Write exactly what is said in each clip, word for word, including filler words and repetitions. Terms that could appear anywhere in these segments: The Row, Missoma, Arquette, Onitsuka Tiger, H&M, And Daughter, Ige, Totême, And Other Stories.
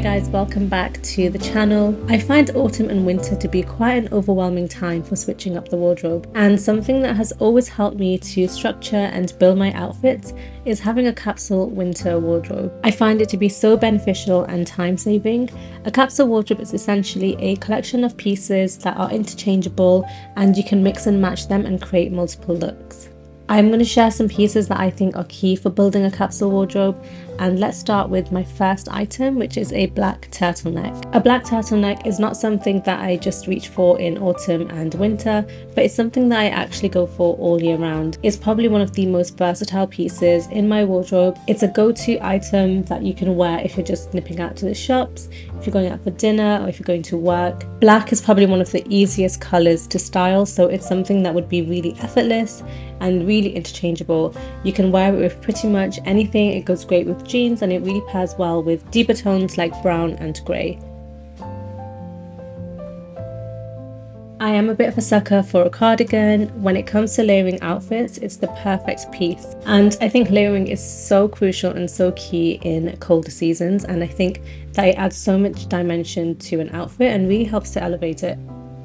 Hi guys, welcome back to the channel. I find autumn and winter to be quite an overwhelming time for switching up the wardrobe, and something that has always helped me to structure and build my outfits is having a capsule winter wardrobe. I find it to be so beneficial and time-saving. A capsule wardrobe is essentially a collection of pieces that are interchangeable and you can mix and match them and create multiple looks. I'm going to share some pieces that I think are key for building a capsule wardrobe, and let's start with my first item, which is a black turtleneck. A black turtleneck is not something that I just reach for in autumn and winter, but it's something that I actually go for all year round. It's probably one of the most versatile pieces in my wardrobe. It's a go-to item that you can wear if you're just nipping out to the shops, if you're going out for dinner, or if you're going to work. Black is probably one of the easiest colours to style, so it's something that would be really effortless and really interchangeable. You can wear it with pretty much anything. It goes great with jeans, and it really pairs well with deeper tones like brown and grey. I am a bit of a sucker for a cardigan. When it comes to layering outfits, it's the perfect piece, and I think layering is so crucial and so key in colder seasons, and I think that it adds so much dimension to an outfit and really helps to elevate it.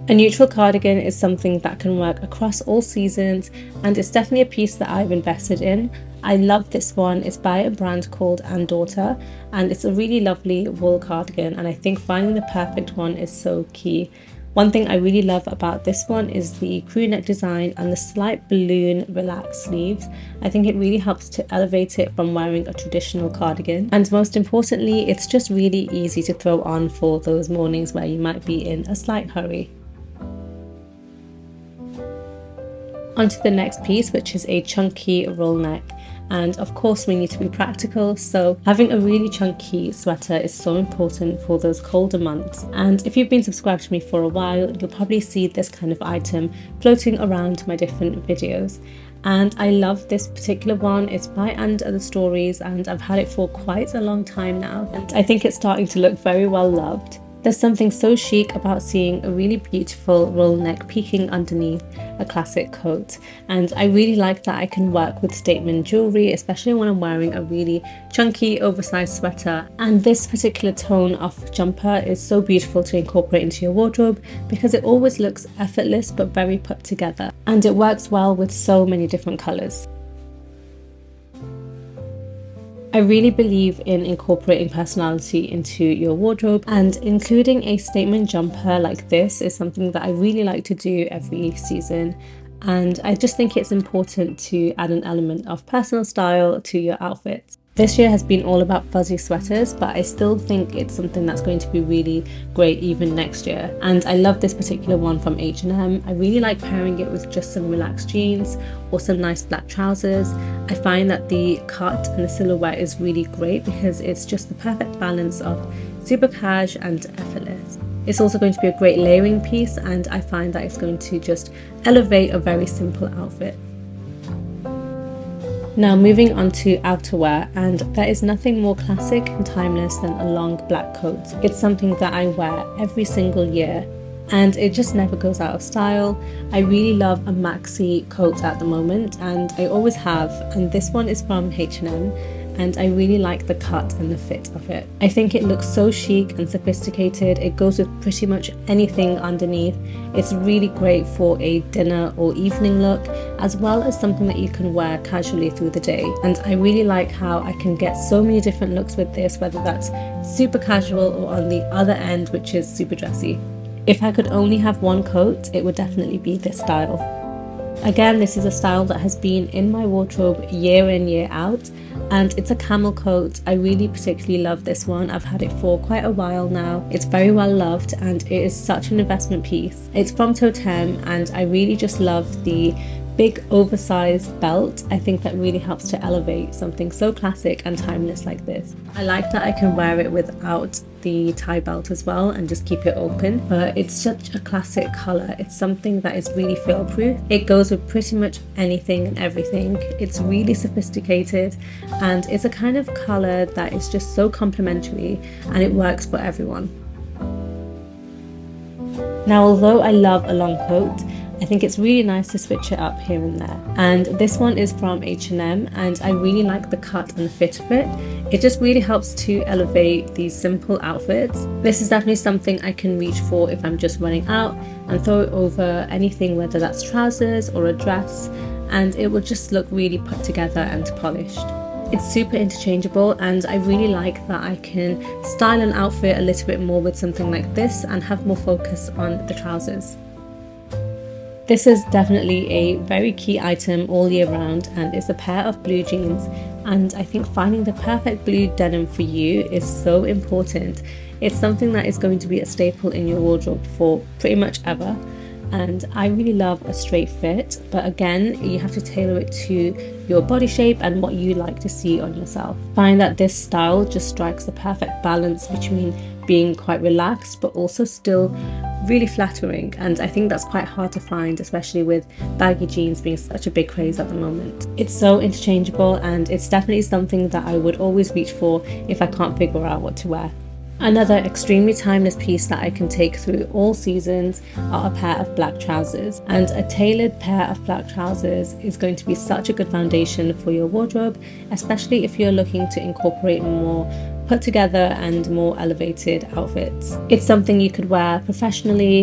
A neutral cardigan is something that can work across all seasons, and it's definitely a piece that I've invested in. I love this one. It's by a brand called And Daughter, and it's a really lovely wool cardigan, and I think finding the perfect one is so key. One thing I really love about this one is the crew neck design and the slight balloon relaxed sleeves. I think it really helps to elevate it from wearing a traditional cardigan. And most importantly, it's just really easy to throw on for those mornings where you might be in a slight hurry. Onto the next piece, which is a chunky roll neck. And of course we need to be practical, so having a really chunky sweater is so important for those colder months. And if you've been subscribed to me for a while, you'll probably see this kind of item floating around my different videos. And I love this particular one. It's by And Other Stories, and I've had it for quite a long time now, and I think it's starting to look very well loved. There's something so chic about seeing a really beautiful roll neck peeking underneath a classic coat, and I really like that I can work with statement jewellery, especially when I'm wearing a really chunky oversized sweater. And this particular tone of jumper is so beautiful to incorporate into your wardrobe because it always looks effortless but very put together, and it works well with so many different colours. I really believe in incorporating personality into your wardrobe, and including a statement jumper like this is something that I really like to do every season, and I just think it's important to add an element of personal style to your outfits. This year has been all about fuzzy sweaters, but I still think it's something that's going to be really great even next year. And I love this particular one from H and M. I really like pairing it with just some relaxed jeans or some nice black trousers. I find that the cut and the silhouette is really great because it's just the perfect balance of super cash and effortless. It's also going to be a great layering piece, and I find that it's going to just elevate a very simple outfit. Now moving on to outerwear, and there is nothing more classic and timeless than a long black coat. It's something that I wear every single year, and it just never goes out of style. I really love a maxi coat at the moment, and I always have, and this one is from H and M, and I really like the cut and the fit of it. I think it looks so chic and sophisticated. It goes with pretty much anything underneath. It's really great for a dinner or evening look, as well as something that you can wear casually through the day. And I really like how I can get so many different looks with this, whether that's super casual or on the other end, which is super dressy. If I could only have one coat, it would definitely be this style. Again, this is a style that has been in my wardrobe year in, year out, and it's a camel coat. I really particularly love this one. I've had it for quite a while now. It's very well loved, and it is such an investment piece. It's from Totême, and I really just love the big oversized belt. I think that really helps to elevate something so classic and timeless like this. I like that I can wear it without the tie belt as well and just keep it open, but it's such a classic colour. It's something that is really fail proof. It goes with pretty much anything and everything. It's really sophisticated, and it's a kind of colour that is just so complementary, and it works for everyone. Now although I love a long coat, I think it's really nice to switch it up here and there. And this one is from H and M, and I really like the cut and fit of it. It just really helps to elevate these simple outfits. This is definitely something I can reach for if I'm just running out and throw it over anything, whether that's trousers or a dress, and it will just look really put together and polished. It's super interchangeable, and I really like that I can style an outfit a little bit more with something like this and have more focus on the trousers. This is definitely a very key item all year round, and it's a pair of blue jeans, and I think finding the perfect blue denim for you is so important. It's something that is going to be a staple in your wardrobe for pretty much ever, and I really love a straight fit, but again you have to tailor it to your body shape and what you like to see on yourself. I find that this style just strikes the perfect balance between being quite relaxed but also still really flattering, and I think that's quite hard to find, especially with baggy jeans being such a big craze at the moment. It's so interchangeable, and it's definitely something that I would always reach for if I can't figure out what to wear. Another extremely timeless piece that I can take through all seasons are a pair of black trousers, and a tailored pair of black trousers is going to be such a good foundation for your wardrobe, especially if you're looking to incorporate more put together and more elevated outfits. It's something you could wear professionally,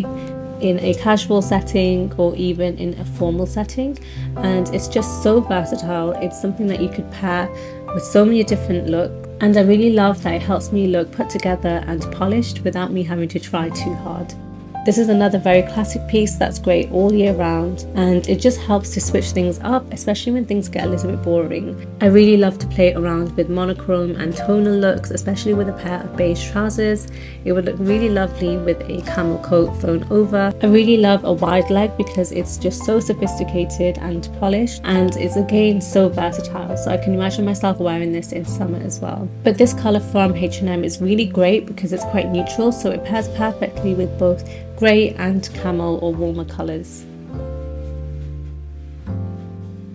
in a casual setting, or even in a formal setting, and it's just so versatile. It's something that you could pair with so many different looks, and I really love that it helps me look put together and polished without me having to try too hard. This is another very classic piece that's great all year round, and it just helps to switch things up, especially when things get a little bit boring. I really love to play around with monochrome and tonal looks, especially with a pair of beige trousers. It would look really lovely with a camel coat thrown over. I really love a wide leg because it's just so sophisticated and polished, and it's again so versatile, so I can imagine myself wearing this in summer as well. But this colour from H and M is really great because it's quite neutral, so it pairs perfectly with both grey and camel or warmer colours.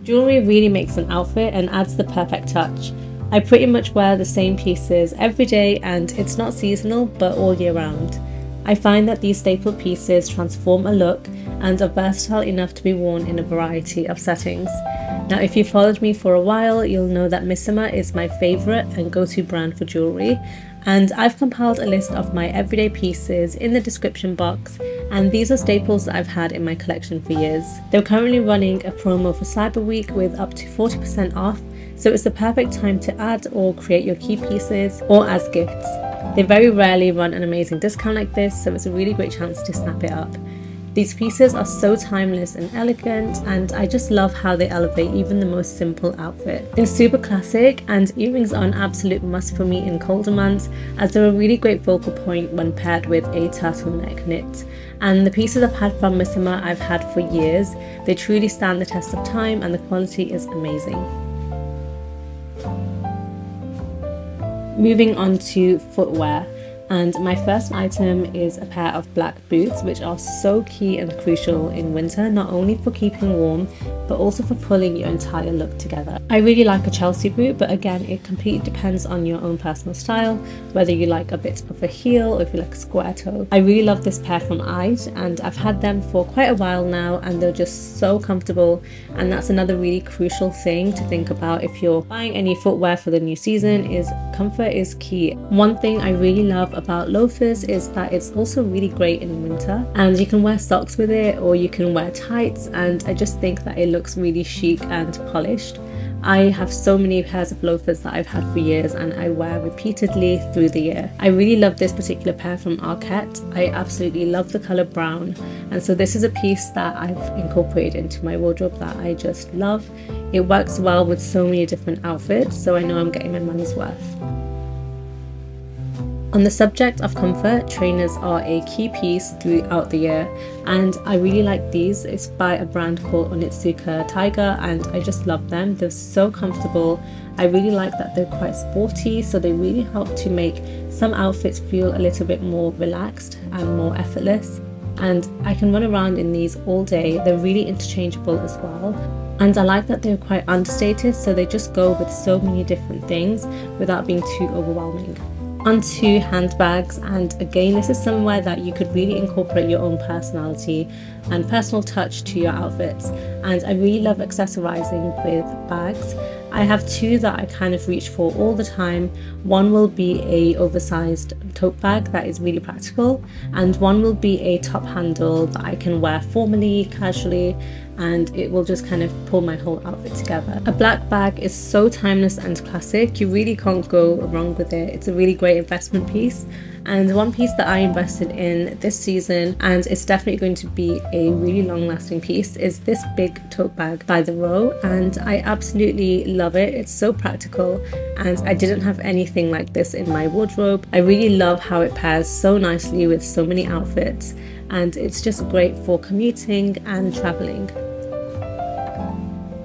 Jewellery really makes an outfit and adds the perfect touch. I pretty much wear the same pieces every day, and it's not seasonal but all year round. I find that these staple pieces transform a look and are versatile enough to be worn in a variety of settings. Now, if you've followed me for a while, you'll know that Missoma is my favourite and go-to brand for jewellery, and I've compiled a list of my everyday pieces in the description box, and these are staples that I've had in my collection for years. They're currently running a promo for Cyber Week with up to forty percent off, so it's the perfect time to add or create your key pieces or as gifts. They very rarely run an amazing discount like this, so it's a really great chance to snap it up. These pieces are so timeless and elegant, and I just love how they elevate even the most simple outfit. They're super classic, and earrings are an absolute must for me in colder months, as they're a really great focal point when paired with a turtleneck knit. And the pieces I've had from Missoma I've had for years. They truly stand the test of time, and the quality is amazing. Moving on to footwear. And my first item is a pair of black boots, which are so key and crucial in winter, not only for keeping warm but also for pulling your entire look together. I really like a Chelsea boot, but again it completely depends on your own personal style, whether you like a bit of a heel or if you like a square toe. I really love this pair from Ige, and I've had them for quite a while now, and they're just so comfortable, and that's another really crucial thing to think about if you're buying any footwear for the new season, is comfort is key. One thing I really love about loafers is that it's also really great in winter, and you can wear socks with it or you can wear tights, and I just think that it looks really chic and polished. I have so many pairs of loafers that I've had for years, and I wear repeatedly through the year. I really love this particular pair from Arquette. I absolutely love the colour brown, and so this is a piece that I've incorporated into my wardrobe that I just love. It works well with so many different outfits, so I know I'm getting my money's worth. On the subject of comfort, trainers are a key piece throughout the year, and I really like these. It's by a brand called Onitsuka Tiger, and I just love them. They're so comfortable. I really like that they're quite sporty, so they really help to make some outfits feel a little bit more relaxed and more effortless. And I can run around in these all day. They're really interchangeable as well. And I like that they're quite understated, so they just go with so many different things without being too overwhelming. Onto handbags, and again, this is somewhere that you could really incorporate your own personality and personal touch to your outfits, and I really love accessorizing with bags. I have two that I kind of reach for all the time. One will be a oversized tote bag that is really practical, and one will be a top handle that I can wear formally, casually, and it will just kind of pull my whole outfit together. A black bag is so timeless and classic, you really can't go wrong with it. It's a really great investment piece, and one piece that I invested in this season, and it's definitely going to be a really long lasting piece, is this big tote bag by The Row, and I absolutely love it. It's so practical, and I didn't have anything like this in my wardrobe. I really love how it pairs so nicely with so many outfits, and it's just great for commuting and traveling.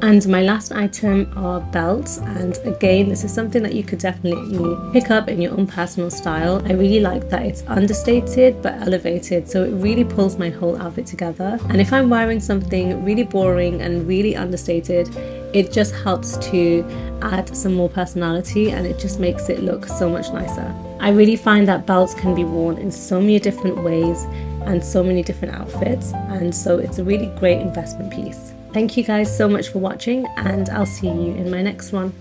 And my last item are belts, and again, this is something that you could definitely pick up in your own personal style. I really like that it's understated but elevated, so it really pulls my whole outfit together. And if I'm wearing something really boring and really understated, it just helps to add some more personality, and it just makes it look so much nicer. I really find that belts can be worn in so many different ways and so many different outfits, and so it's a really great investment piece. Thank you guys so much for watching, and I'll see you in my next one.